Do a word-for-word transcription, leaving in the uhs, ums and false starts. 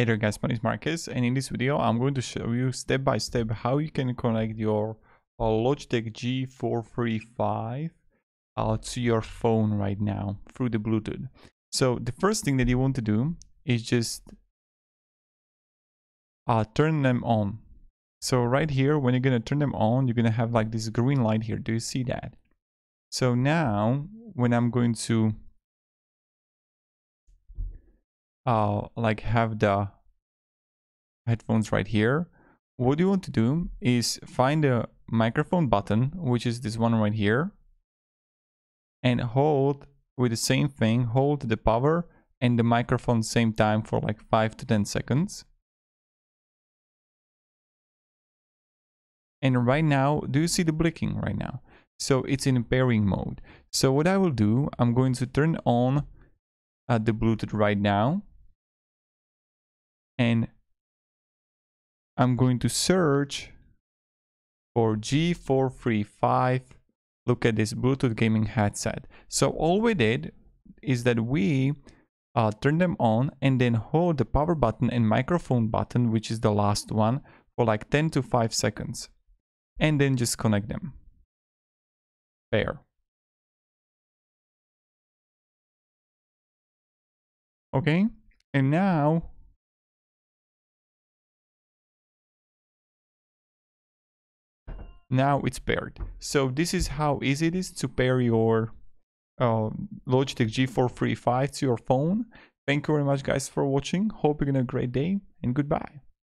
Hey there guys, my name is Marcus, and in this video I'm going to show you step by step how you can connect your uh, Logitech G four thirty-five uh, to your phone right now through the Bluetooth. So the first thing that you want to do is just uh, turn them on. So right here, when you're gonna turn them on, you're gonna have like this green light here. Do you see that? So now when I'm going to Uh, like have the headphones right here, what you want to do is find the microphone button, which is this one right here, and hold with the same thing, hold the power and the microphone same time for like five to ten seconds. And right now, do you see the blinking right now? So it's in pairing mode. So what I will do, I'm going to turn on uh, the Bluetooth right now. And I'm going to search for G four thirty-five. Look at this Bluetooth gaming headset. So all we did is that we uh, turn them on and then hold the power button and microphone button, which is the last one, for like ten to five seconds. And then just connect them. Pair. Okay, and now Now it's paired. So this is how easy it is to pair your uh, Logitech G four thirty-five to your phone. Thank you very much guys for watching. Hope you're gonna have a great day, and goodbye.